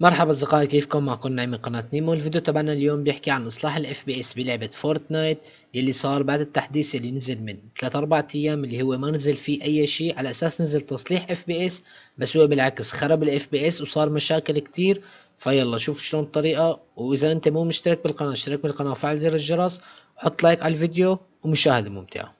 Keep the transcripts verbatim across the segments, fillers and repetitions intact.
مرحبا اصدقائي، كيفكم؟ معكم نايم من قناه نيمو. الفيديو تبعنا اليوم بيحكي عن اصلاح الاف بي اس بلعبه فورتنايت اللي صار بعد التحديث اللي نزل من ثلاثة أربعة ايام، اللي هو ما نزل فيه اي شيء، على اساس نزل تصليح اف بي اس، بس هو بالعكس خرب الاف بي اس وصار مشاكل كتير. فيلا شوف شلون الطريقه، واذا انت مو مشترك بالقناه اشترك بالقناه وفعل زر الجرس وحط لايك على الفيديو، ومشاهده ممتعه.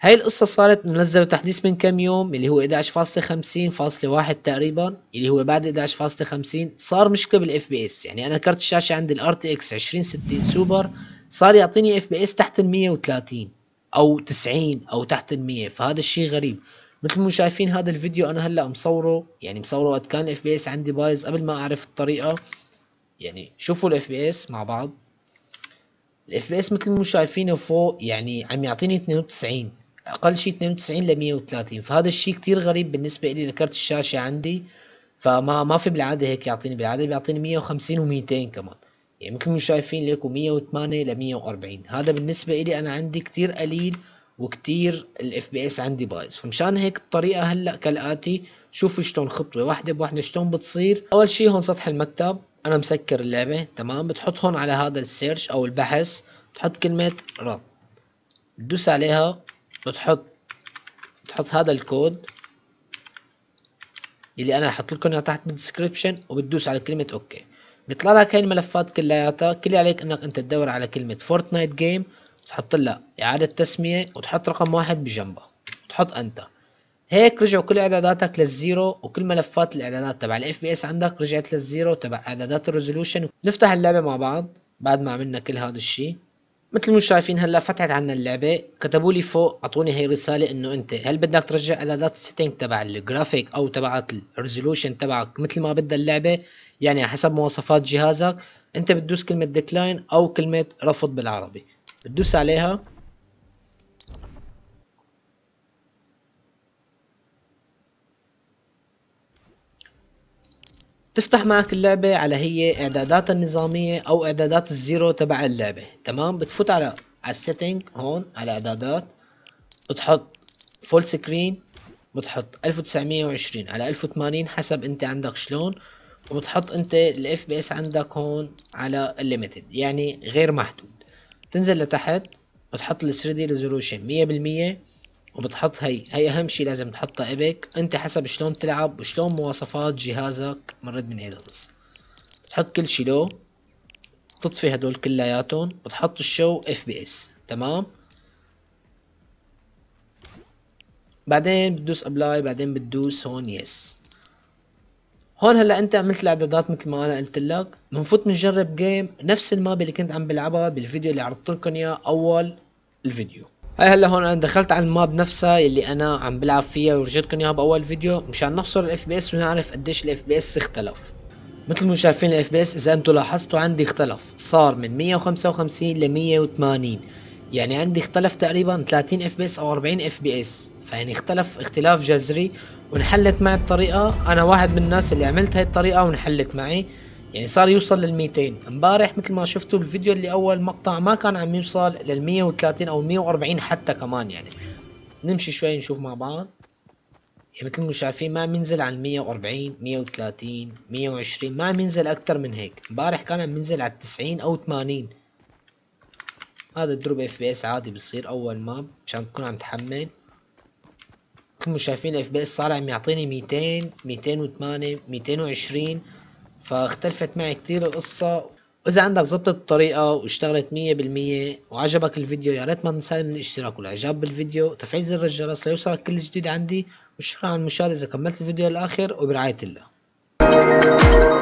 هاي القصة صارت، نزلوا تحديث من كم يوم اللي هو إحدى عشر فاصلة خمسين فاصلة واحد تقريبا، اللي هو بعد إحدى عشر فاصلة خمسين صار مشكلة بالاف بي اس. يعني انا كارت الشاشة عندي ال آر تي إكس عشرين ستين سوبر صار يعطيني اف بي اس تحت ال مية وثلاثين او تسعين او تحت ال مية، فهذا الشيء غريب. مثل ما شايفين هذا الفيديو انا هلا مصوره، يعني مصوره وقت كان الاف بي اس عندي بايظ قبل ما اعرف الطريقة. يعني شوفوا الاف بي اس مع بعض، الاف بي اس مثل ما شايفينه فوق يعني عم يعطيني اثنين وتسعين، اقل شيء اثنين وتسعين ل مية وثلاثين، فهذا الشيء كتير غريب بالنسبه لي لكرت الشاشه عندي. فما ما في بالعاده هيك يعطيني، بالعاده بيعطيني مية وخمسين و200 كمان، يعني مثل ما شايفين لكم مية وثمانية ل مية وأربعين. هذا بالنسبه لي انا عندي كتير قليل وكتير الاف بي اس عندي بايظ. فمشان هيك الطريقه هلا كالاتي، شوفوا شلون خطوه واحده بواحده شلون بتصير. اول شيء هون سطح المكتب انا مسكر اللعبه، تمام، بتحط هون على هذا السيرش او البحث، بتحط كلمه راب، بتدوس عليها، بتحط بتحط هذا الكود اللي انا حط لكم اياه تحت بالديسكربشن، وبتدوس على كلمه اوكي. بيطلع لك هاي الملفات كلياتها، كل اللي عليك انك انت تدور على كلمه فورتنايت جيم، تحط لها اعاده تسميه وتحط رقم واحد بجنبها وتحط انت. هيك رجعوا كل اعداداتك للزيرو، وكل ملفات الاعدادات تبع الاف بي اس عندك رجعت للزيرو تبع اعدادات الريزولوشن. نفتح اللعبه مع بعض بعد ما عملنا كل هذا الشيء. مثل ما شايفين هلا فتحت عنا اللعبه، كتبوا لي فوق اعطوني هي الرساله انه انت هل بدك ترجع اعدادات السيتنج تبع الجرافيك او تبعت الريزولوشن تبعك مثل ما بدها اللعبه، يعني على حسب مواصفات جهازك. انت بتدوس كلمه ديكلاين او كلمه رفض بالعربي، بتدوس عليها. تفتح معك اللعبة على هي اعدادات النظامية او اعدادات الزيرو تبع اللعبة، تمام. بتفوت على على السيتنج هون على اعدادات، بتحط فول سكرين، بتحط ألف وتسعمية وعشرين على ألف وثمانين حسب انت عندك شلون، وبتحط انت الاف بي اس عندك هون على الليميتد يعني غير محدود. تنزل لتحت بتحط ال ثري دي ريزولوشن مية بالمية، وبتحط هي هي اهم شيء لازم تحطها ايبك، انت حسب شلون تلعب وشلون مواصفات جهازك. مرد من هيدا القصه بتحط كل شيء لو، بتطفي هدول كلياتهم، بتحط الشو اف بي اس، تمام. بعدين بتدوس ابلاي، بعدين بتدوس هون يس. هون هلا انت عملت الاعدادات مثل ما انا قلت لك. بنفوت بنجرب جيم نفس الماب اللي كنت عم بلعبها بالفيديو اللي عرضت لكم اياه اول الفيديو. هاي هلا هون انا دخلت على الماب نفسها اللي انا عم بلعب فيها ورجيتكم اياها باول فيديو، مشان نحصر الاف بي اس ونعرف قديش الاف بي اس اختلف. مثل ما شايفين الاف بي اس اذا انتم لاحظتوا عندي اختلف، صار من مية وخمسة وخمسين ل مية وثمانين، يعني عندي اختلف تقريبا ثلاثين اف بي اس او أربعين اف بي اس، فيعني اختلف اختلاف جذري. وانحلت معي الطريقه، انا واحد من الناس اللي عملت هاي الطريقه وانحلت معي، يعني صار يوصل لل ميتين. امبارح مثل ما شفتوا الفيديو اللي اول مقطع ما كان عم يوصل لل مية وثلاثين او مية وأربعين حتى كمان. يعني نمشي شوي نشوف مع بعض، يعني مثل ما شايفين ما عم ينزل على مية وأربعين مية وثلاثين مية وعشرين، ما عم ينزل اكثر من هيك. امبارح كان عم ينزل على تسعين او ثمانين. هذا الدروب اف بي اس عادي بصير اول ماب مشان تكون عم تحمل. مثل ما شايفين الاف بي اس صار عم يعطيني ميتين ميتين وثمانية ميتين وعشرين، فاختلفت معي كتير القصة. واذا عندك ضبطت الطريقة واشتغلت مية بالمية وعجبك الفيديو، يا ريت ما تنسى من الاشتراك والاعجاب بالفيديو وتفعيل زر الجرس ليوصلك كل جديد عندي. وشكرا على المشاهدة اذا كملت الفيديو للاخر، وبرعاية الله.